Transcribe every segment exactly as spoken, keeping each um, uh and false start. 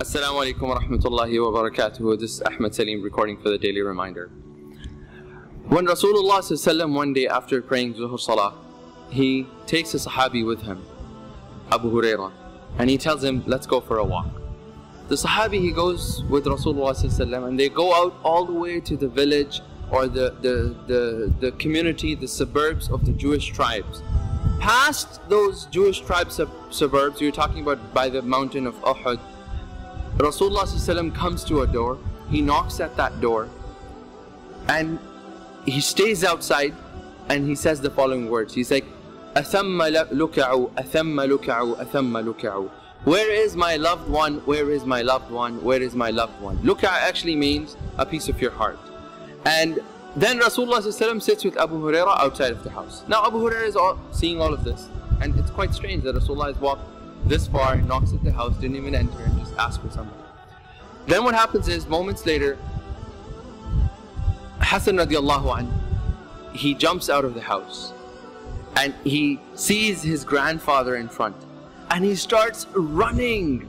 Assalamu alaikum wa rahmatullahi wa barakatuhu. This is Ahmed Salim recording for the Daily Reminder. When Rasulullah one day after praying Zuhr Salah, he takes a Sahabi with him, Abu Hurairah, and he tells him, let's go for a walk. The Sahabi, he goes with Rasulullah and they go out all the way to the village or the, the, the, the community, the suburbs of the Jewish tribes. Past those Jewish tribe sub suburbs, you're talking about by the mountain of Uhud, Rasulullah comes to a door, he knocks at that door, and he stays outside, and he says the following words. He's like, "Athamma luka'u, athamma luka'u, athamma luka'u." Where is my loved one? Where is my loved one? Where is my loved one? Luka' actually means a piece of your heart. And then Rasulullah sits with Abu Hurairah outside of the house. Now Abu Hurairah is all, seeing all of this, and it's quite strange that Rasulullah has walked this far, knocks at the house, didn't even enter and just asked for somebody. Then what happens is, moments later, Hassan radiallahu anh, he jumps out of the house and he sees his grandfather in front and he starts running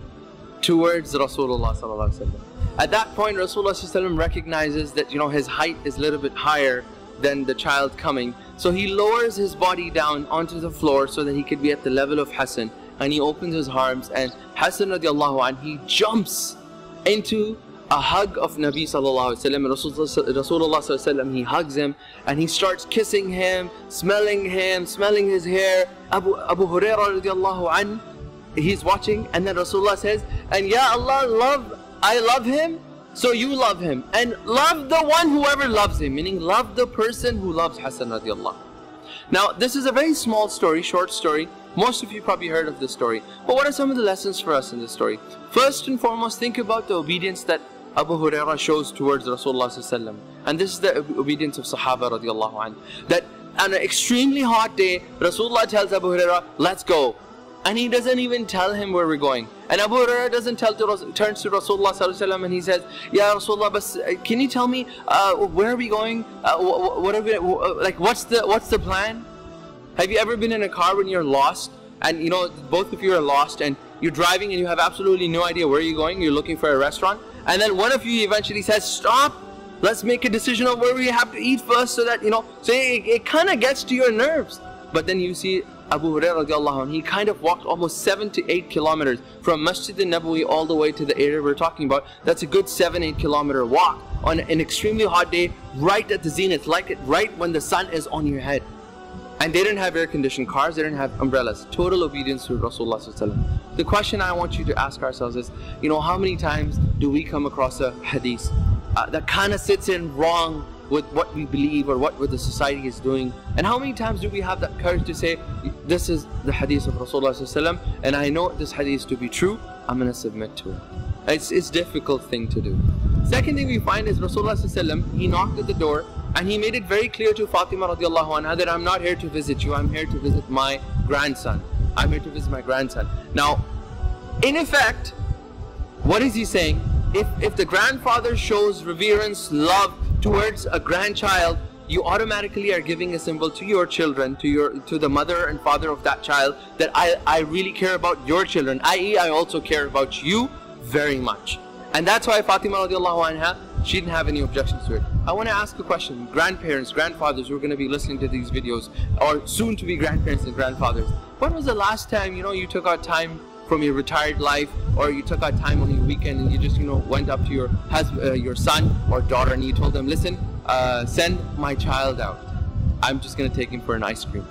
towards Rasulullah sallallahu alaihi wasallam. At that point, Rasulullah sallallahu alaihi wasallam recognizes that, you know, his height is a little bit higher than the child coming. So he lowers his body down onto the floor so that he could be at the level of Hassan. And he opens his arms and Hassan radiallahu anh, he jumps into a hug of Nabi sallallahu alayhi wa sallam. Rasulullah sallallahu alayhi wa sallam, he hugs him and he starts kissing him, smelling him, smelling his hair. Abu, Abu Hurairah radiallahu anh, he's watching, and then Rasulullah says, and Ya Allah, love, I love him, so you love him. And love the one whoever loves him, meaning love the person who loves Hassan radiallahu anh. Now, this is a very small story, short story. Most of you probably heard of this story. But what are some of the lessons for us in this story? First and foremost, think about the obedience that Abu Hurairah shows towards Rasulullah sallallahu alaihi wasallam. And this is the obedience of Sahaba radiallahu anhu. That on an extremely hot day, Rasulullah tells Abu Hurairah, let's go. And he doesn't even tell him where we're going. And Abu Hurairah doesn't tell to, turns to Rasulullah sallallahu alaihi wasallam and he says, Ya Rasulullah, but can you tell me uh, where are we going? Uh, what are we, like, what's the what's the plan? Have you ever been in a car when you're lost? And you know, both of you are lost and you're driving and you have absolutely no idea where you're going. You're looking for a restaurant. And then one of you eventually says, stop, let's make a decision of where we have to eat first, so that, you know, so it, it kind of gets to your nerves. But then you see Abu Hurairah radiallahu anh, he kind of walked almost seven to eight kilometers from Masjid al-Nabawi all the way to the area we're talking about. That's a good seven, eight kilometer walk on an extremely hot day, right at the zenith, like it, right when the sun is on your head. And they didn't have air-conditioned cars, they didn't have umbrellas. Total obedience to Rasulullah sallallahu alaihi wasallam. The question I want you to ask ourselves is, you know, how many times do we come across a hadith uh, that kind of sits in wrong with what we believe or what, what the society is doing? And how many times do we have that courage to say, this is the hadith of Rasulullah sallallahu alaihi wasallam, and I know this hadith to be true, I'm going to submit to it. It's, it's a difficult thing to do. Second thing we find is Rasulullah sallallahu alaihi wasallam, he knocked at the door, and he made it very clear to Fatima radiallahu anha that I'm not here to visit you, I'm here to visit my grandson. I'm here to visit my grandson. Now, in effect, what is he saying? If, if the grandfather shows reverence, love towards a grandchild, you automatically are giving a symbol to your children, to your to the mother and father of that child, that I, I really care about your children, that is I also care about you very much. And that's why Fatima radiallahu anha, she didn't have any objections to it. I want to ask a question. Grandparents, grandfathers who are going to be listening to these videos, or soon to be grandparents and grandfathers, when was the last time, you know, you took out time from your retired life, or you took out time on your weekend and you just, you know, went up to your husband, uh, your son or daughter, and you told them, listen, uh, send my child out. I'm just going to take him for an ice cream.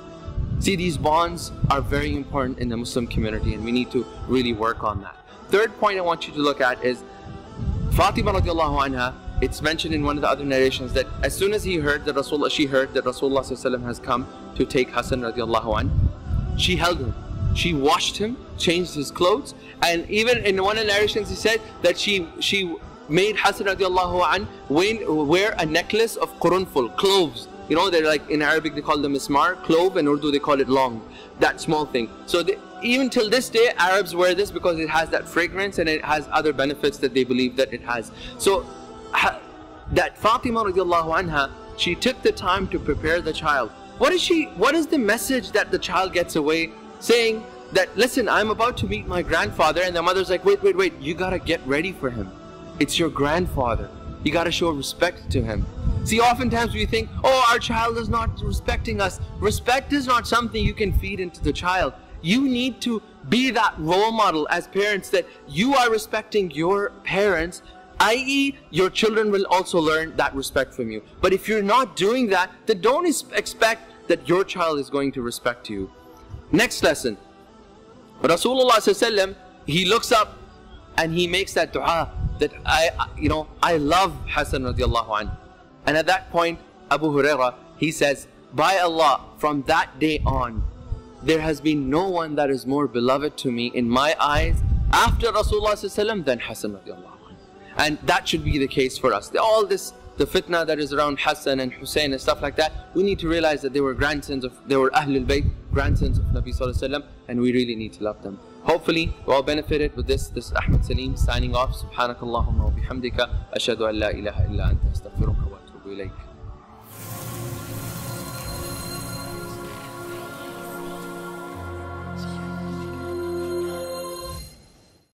See, these bonds are very important in the Muslim community, and we need to really work on that. Third point I want you to look at is Fatima radiallahu anha, it's mentioned in one of the other narrations that as soon as he heard that Rasulullah, she heard that Rasulullah sallallahu alaihi wasallam has come to take Hassan radiallahu anhu, she held him, she washed him, changed his clothes, and even in one of the narrations he said that she she made Hassan radiallahu anhu wear a necklace of qurunful, cloves. You know, they're like, in Arabic they call them ismar, clove, in Urdu they call it long, that small thing. So they, even till this day, Arabs wear this because it has that fragrance and it has other benefits that they believe that it has. So that Fatima radiallahu anha, she took the time to prepare the child. What is she, what is the message that the child gets away saying? that, listen, I'm about to meet my grandfather, and the mother's like, wait, wait, wait, you gotta get ready for him. It's your grandfather. You gotta show respect to him. See, oftentimes we think, oh, our child is not respecting us. Respect is not something you can feed into the child. You need to be that role model as parents that you are respecting your parents, that is your children will also learn that respect from you. But if you're not doing that, then don't expect that your child is going to respect you. Next lesson. Rasulullah, he looks up and he makes that dua that I, you know, I love Hassan radiallahu anhu. And at that point, Abu Huraira, he says, by Allah, from that day on, there has been no one that is more beloved to me in my eyes after Rasulullah than Hassan radiallahu anhu. And that should be the case for us. All this, the fitna that is around Hassan and Hussein and stuff like that, we need to realize that they were grandsons of, they were Ahlul Bayt, grandsons of Nabi Sallallahu Alaihi Wasallam, and we really need to love them. Hopefully, we all benefited with this. This is Ahmed Salim signing off. Subhanakallahumma wa bihamdika. Ashhadu an la ilaha illa anta astaghfiruka wa atubu ilayk.